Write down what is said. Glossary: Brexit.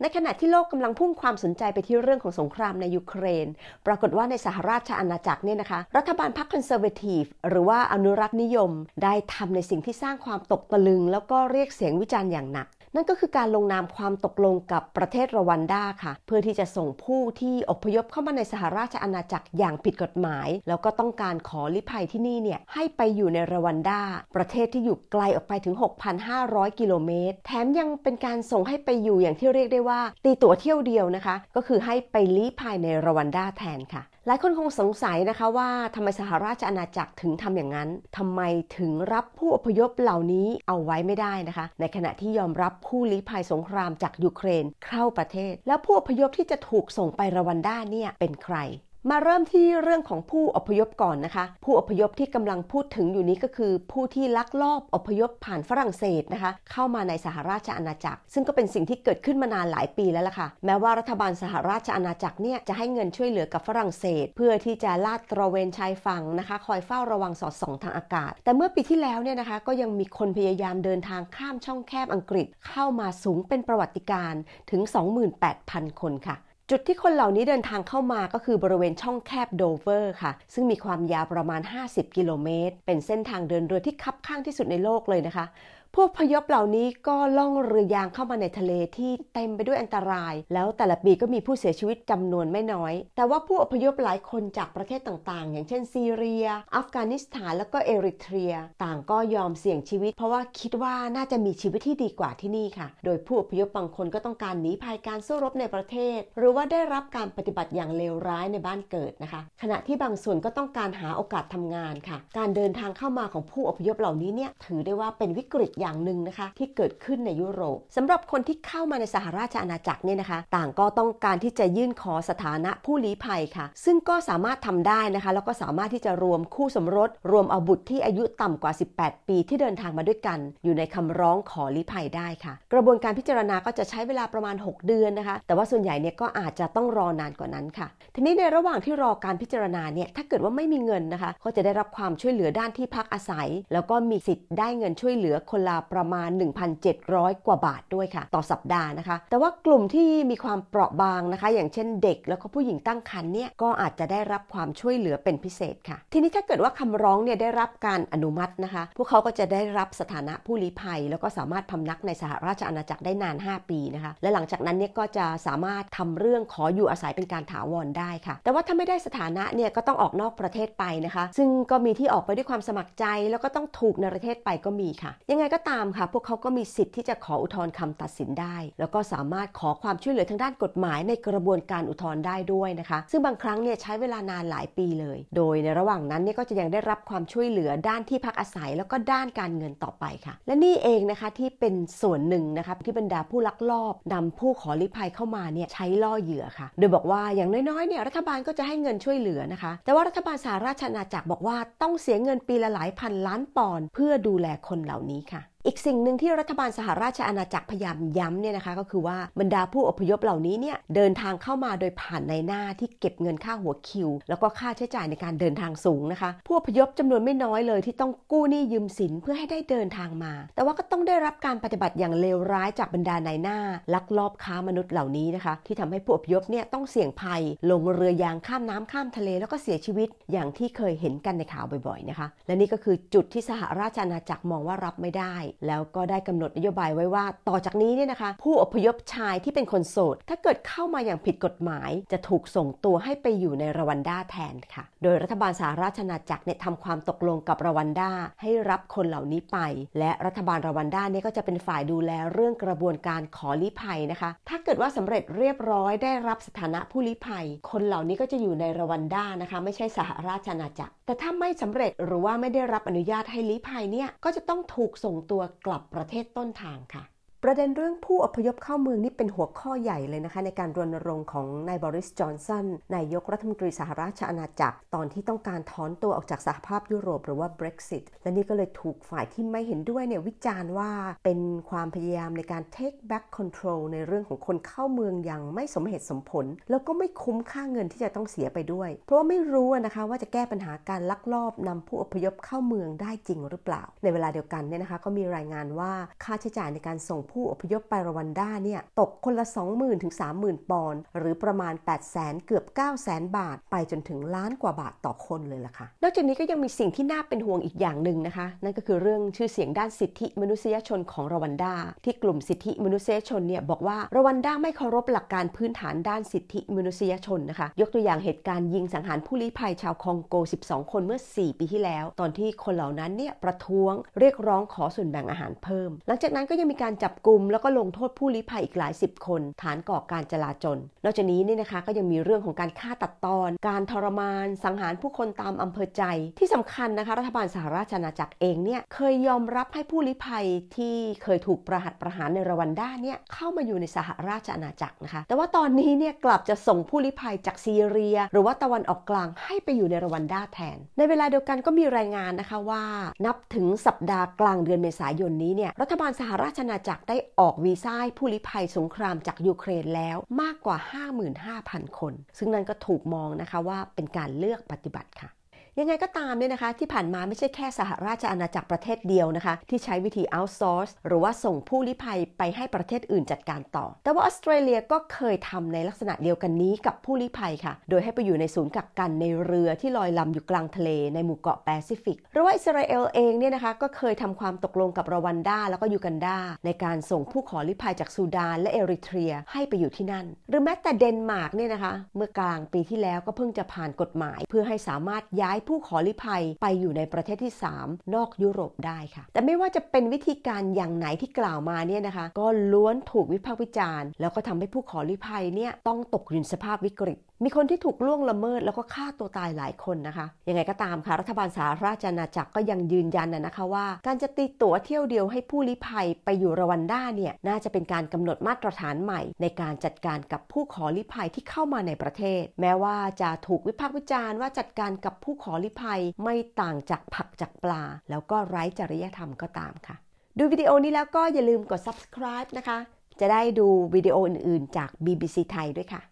ในขณะที่โลกกำลังพุ่งความสนใจไปที่เรื่องของสงครามในยูเครนปรากฏว่าในสหราชอาณาจักรเนี่ยนะคะรัฐบาลพรรคคอนเซอร์เวทีฟหรือว่าอนุรักษ์นิยมได้ทำในสิ่งที่สร้างความตกตะลึงแล้วก็เรียกเสียงวิจารณ์อย่างหนักนั่นก็คือการลงนามความตกลงกับประเทศรวันดาค่ะเพื่อที่จะส่งผู้ที่อพยพเข้ามาในสหราชอาณาจักรอย่างผิดกฎหมายแล้วก็ต้องการขอลี้ภัยที่นี่เนี่ยให้ไปอยู่ในรวันดาประเทศที่อยู่ไกลออกไปถึง 6,500 กิโลเมตรแถมยังเป็นการส่งให้ไปอยู่อย่างที่เรียกได้ว่าตีตั๋วเที่ยวเดียวนะคะก็คือให้ไปลี้ภัยในรวันดาแทนค่ะหลายคนคงสงสัยนะคะว่าทำไมสหราชอาณาจักรถึงทำอย่างนั้นทำไมถึงรับผู้อพยพเหล่านี้เอาไว้ไม่ได้นะคะในขณะที่ยอมรับผู้ลี้ภัยสงครามจากยูเครนเข้าประเทศแล้วผู้อพยพที่จะถูกส่งไปรวันดาเนี่ยเป็นใครมาเริ่มที่เรื่องของผู้อพยพก่อนนะคะผู้อพยพที่กำลังพูดถึงอยู่นี้ก็คือผู้ที่ลักลอบอพยพผ่านฝรั่งเศสนะคะเข้ามาในสหราชอาณาจักรซึ่งก็เป็นสิ่งที่เกิดขึ้นมานานหลายปีแล้วล่ะค่ะแม้ว่ารัฐบาลสหราชอาณาจักรเนี่ยจะให้เงินช่วยเหลือกับฝรั่งเศสเพื่อที่จะลาดตระเวนชายฝั่งนะคะคอยเฝ้าระวังสอดส่องทางอากาศแต่เมื่อปีที่แล้วเนี่ยนะคะก็ยังมีคนพยายามเดินทางข้ามช่องแคบอังกฤษเข้ามาสูงเป็นประวัติการณ์ถึง 28,000 คนค่ะจุดที่คนเหล่านี้เดินทางเข้ามาก็คือบริเวณช่องแคบโดเวอร์ค่ะซึ่งมีความยาวประมาณ50กิโลเมตรเป็นเส้นทางเดินเรือที่คับข้างที่สุดในโลกเลยนะคะผู้อพยพเหล่านี้ก็ล่องเรือยางเข้ามาในทะเลที่เต็มไปด้วยอันตรายแล้วแต่ละปีก็มีผู้เสียชีวิตจำนวนไม่น้อยแต่ว่าผู้อพยพหลายคนจากประเทศต่างๆอย่างเช่นซีเรียอัฟกานิสถานแล้วก็เอริเทรียต่างก็ยอมเสี่ยงชีวิตเพราะว่าคิดว่าน่าจะมีชีวิตที่ดีกว่าที่นี่ค่ะโดยผู้อพยพบางคนก็ต้องการหนีภัยการสู้รบในประเทศหรือว่าได้รับการปฏิบัติอย่างเลวร้ายในบ้านเกิดนะคะขณะที่บางส่วนก็ต้องการหาโอกาสทำงานค่ะการเดินทางเข้ามาของผู้อพยพเหล่านี้เนี่ยถือได้ว่าเป็นวิกฤตอย่างหนึ่งนะคะที่เกิดขึ้นในยุโรปสำหรับคนที่เข้ามาในสหราชอาณาจักรเนี่ยนะคะต่างก็ต้องการที่จะยื่นขอสถานะผู้ลี้ภัยค่ะซึ่งก็สามารถทำได้นะคะแล้วก็สามารถที่จะรวมคู่สมรสรวมเอาบุตรที่อายุต่ำกว่า18ปีที่เดินทางมาด้วยกันอยู่ในคำร้องขอลี้ภัยได้ค่ะกระบวนการพิจารณาก็จะใช้เวลาประมาณ6เดือนนะคะแต่ว่าส่วนใหญ่เนี่ยก็อาจจะต้องรอนานกว่านั้นค่ะทีนี้ในระหว่างที่รอการพิจารณาเนี่ยถ้าเกิดว่าไม่มีเงินนะคะก็จะได้รับความช่วยเหลือด้านที่พักอาศัยแล้วก็มีสิทธิ์ได้เงินช่วยเหลือคนละประมาณ 1,700 กว่าบาทด้วยค่ะต่อสัปดาห์นะคะแต่ว่ากลุ่มที่มีความเปราะบางนะคะอย่างเช่นเด็กแล้วก็ผู้หญิงตั้งครรภ์เนี่ยก็อาจจะได้รับความช่วยเหลือเป็นพิเศษค่ะทีนี้ถ้าเกิดว่าคำร้องเนี่ยได้รับการอนุมัตินะคะพวกเขาก็จะได้รับสถานะผู้ลี้ภัยแล้วก็สามารถพำนักในสหราชอาณาจักรได้นาน5ปีนะคะและหลังจากนั้นเนี่ยก็จะสามารถทำเรื่องขออยู่อาศัยเป็นการถาวรได้ค่ะแต่ว่าถ้าไม่ได้สถานะเนี่ยก็ต้องออกนอกประเทศไปนะคะซึ่งก็มีที่ออกไปด้วยความสมัครใจแล้วก็ต้องถูกในประเทศไปก็มีค่ะยังไงก็ตามค่ะพวกเขาก็มีสิทธิ์ที่จะขออุทธรณ์คำตัดสินได้แล้วก็สามารถขอความช่วยเหลือทางด้านกฎหมายในกระบวนการอุทธรณ์ได้ด้วยนะคะซึ่งบางครั้งเนี่ยใช้เวลานานหลายปีเลยโดยในระหว่างนั้นเนี่ยก็จะยังได้รับความช่วยเหลือด้านที่พักอาศัยแล้วก็ด้านการเงินต่อไปค่ะและนี่เองนะคะที่เป็นส่วนหนึ่งนะคะที่บรรดาผู้ลักลอบนำผู้ขอลี้ภัยเข้ามาเนี่ยใช้ล่อเหยื่อค่ะโดยบอกว่าอย่างน้อยๆเนี่ยรัฐบาลก็จะให้เงินช่วยเหลือนะคะแต่ว่ารัฐบาลสหราชอาณาจักรบอกว่าต้องเสียเงินปีละหลายพันล้านปอนด์เพื่อดูแลคนเหล่านี้ค่ะอีกสิ่งหนึ่งที่รัฐบาลสหราชอาณาจักรพยายามย้ำเนี่ยนะคะก็คือว่าบรรดาผู้อพยพเหล่านี้เนี่ยเดินทางเข้ามาโดยผ่านในหน้าที่เก็บเงินค่าหัวคิวแล้วก็ค่าใช้จ่ายในการเดินทางสูงนะคะผู้อพยพจำนวนไม่น้อยเลยที่ต้องกู้หนี้ยืมสินเพื่อให้ได้เดินทางมาแต่ว่าก็ต้องได้รับการปฏิบัติอย่างเลวร้ายจากบรรดาในหน้าลักลอบค้ามนุษย์เหล่านี้นะคะที่ทำให้ผู้อพยพเนี่ยต้องเสี่ยงภัยลงเรือยางข้ามน้ำข้ามทะเลแล้วก็เสียชีวิตอย่างที่เคยเห็นกันในข่าวบ่อยๆนะคะและนี่ก็คือจุดที่สหราชอาณาจักรมองว่ารับไม่ได้แล้วก็ได้กำหนดนโยบายไว้ว่าต่อจากนี้เนี่ยนะคะผู้อพยพชายที่เป็นคนโสดถ้าเกิดเข้ามาอย่างผิดกฎหมายจะถูกส่งตัวให้ไปอยู่ในรวันดาแทนค่ะโดยรัฐบาลสหราชอาณาจักรเนี่ยทำความตกลงกับรวันดาให้รับคนเหล่านี้ไปและรัฐบาลรวันดาเนี่ยก็จะเป็นฝ่ายดูแลเรื่องกระบวนการขอลี้ภัยนะคะถ้าเกิดว่าสำเร็จเรียบร้อยได้รับสถานะผู้ลี้ภัยคนเหล่านี้ก็จะอยู่ในรวันดานะคะไม่ใช่สหราชอาณาจักรแต่ถ้าไม่สำเร็จหรือว่าไม่ได้รับอนุญาตให้ลี้ภัยเนี่ยก็จะต้องถูกส่งตัวกลับประเทศต้นทางค่ะประเด็นเรื่องผู้อพยพเข้าเมืองนี่เป็นหัวข้อใหญ่เลยนะคะในการรณรงค์ของนายบอริสจอนสันนายกรัฐมนตรีสหราชอาณาจักรตอนที่ต้องการถอนตัวออกจากสหภาพยุโรปหรือว่า Brexit และนี่ก็เลยถูกฝ่ายที่ไม่เห็นด้วยเนี่ยวิจารณ์ว่าเป็นความพยายามในการ take back control ในเรื่องของคนเข้าเมืองอย่างไม่สมเหตุสมผลแล้วก็ไม่คุ้มค่าเงินที่จะต้องเสียไปด้วยเพราะว่าไม่รู้นะคะว่าจะแก้ปัญหาการลักลอบนำผู้อพยพเข้าเมืองได้จริงหรือเปล่าในเวลาเดียวกันเนี่ยนะคะก็มีรายงานว่าค่าใช้จ่ายในการส่ง ผู้อพยพไปรวันดาเนี่ยตกคนละ 20,000 ถึง 30,000 ปอนด์หรือประมาณ 800,000 เกือบ 900,000 บาทไปจนถึงล้านกว่าบาทต่อคนเลยล่ะค่ะนอกจากนี้ก็ยังมีสิ่งที่น่าเป็นห่วงอีกอย่างหนึ่งนะคะนั่นก็คือเรื่องชื่อเสียงด้านสิทธิมนุษยชนของรวันดาที่กลุ่มสิทธิมนุษยชนเนี่ยบอกว่ารวันดาไม่เคารพหลักการพื้นฐานด้านสิทธิมนุษยชนนะคะยกตัวอย่างเหตุการณ์ยิงสังหารผู้ลี้ภัยชาวคองโก12 คนเมื่อ 4 ปีที่แล้วตอนที่คนเหล่านั้นเนี่ยประท้วงเรียกร้องขอส่วนแบ่งอาหารเพิ่มหลังจากนั้นก็ยังมีการจับกุมแล้วก็ลงโทษผู้ลี้ภัยอีกหลายสิบคนฐานก่อการจลาจลนอกจากนี้เนี่ยนะคะก็ยังมีเรื่องของการฆ่าตัดตอนการทรมานสังหารผู้คนตามอำเภอใจที่สำคัญนะคะรัฐบาลสหราชอาณาจักรเองเนี่ยเคยยอมรับให้ผู้ลี้ภัยที่เคยถูกประหัตประหารในรวันดาเนี่ยเข้ามาอยู่ในสหราชอาณาจักรนะคะแต่ว่าตอนนี้เนี่ยกลับจะส่งผู้ลี้ภัยจากซีเรียหรือว่าตะวันออกกลางให้ไปอยู่ในรวันดาแทนในเวลาเดียวกันก็มีรายงานนะคะว่านับถึงสัปดาห์กลางเดือนเมษายนนี้เนี่ยรัฐบาลสหราชอาณาจักรได้ออกวีซ่าให้ผู้ลี้ภัยสงครามจากยูเครนแล้วมากกว่า 55,000 คนซึ่งนั่นก็ถูกมองนะคะว่าเป็นการเลือกปฏิบัติค่ะยังไงก็ตามเนี่ยนะคะที่ผ่านมาไม่ใช่แค่สหราชอาณาจักรประเทศเดียวนะคะที่ใช้วิธี outsource หรือว่าส่งผู้ลี้ภัยไปให้ประเทศอื่นจัดการต่อแต่ว่าออสเตรเลียก็เคยทำในลักษณะเดียวกันนี้กับผู้ลี้ภัยค่ะโดยให้ไปอยู่ในศูนย์กักกันในเรือที่ลอยลำอยู่กลางทะเลในหมู่เกาะแปซิฟิกหรือว่าอิสราเอลเองเนี่ยนะคะก็เคยทำความตกลงกับรวันดาแล้วก็ยูกันดาในการส่งผู้ขอลี้ภัยจากซูดานและเอริเทรียให้ไปอยู่ที่นั่นหรือแม้แต่เดนมาร์กเนี่ยนะคะเมื่อกลางปีที่แล้วก็เพิ่งจะผ่านกฎหมายเพื่อให้สามารถย้ายผู้ขอลี้ภัยไปอยู่ในประเทศที่ 3 นอกยุโรปได้ค่ะแต่ไม่ว่าจะเป็นวิธีการอย่างไหนที่กล่าวมาเนี่ยนะคะก็ล้วนถูกวิพากษ์วิจารณ์แล้วก็ทำให้ผู้ขอลี้ภัยเนี่ยต้องตกอยู่ในสภาพวิกฤตมีคนที่ถูกล่วงละเมิดแล้วก็ฆ่าตัวตายหลายคนนะคะยังไงก็ตามค่ะรัฐบาลสหราชอาณาจักรก็ยังยืนยันนะคะว่าการจะตีตั๋วเที่ยวเดียวให้ผู้ลี้ภัยไปอยู่รวันดาเนี่ยน่าจะเป็นการกำหนดมาตรฐานใหม่ในการจัดการกับผู้ขอลี้ภัยที่เข้ามาในประเทศแม้ว่าจะถูกวิพากษ์วิจารณ์ว่าจัดการกับผู้ขอลี้ภัยไม่ต่างจากผักจากปลาแล้วก็ไร้จริยธรรมก็ตามค่ะดูวิดีโอนี้แล้วก็อย่าลืมกด subscribe นะคะจะได้ดูวิดีโออื่นๆจาก BBC ไทยด้วยค่ะ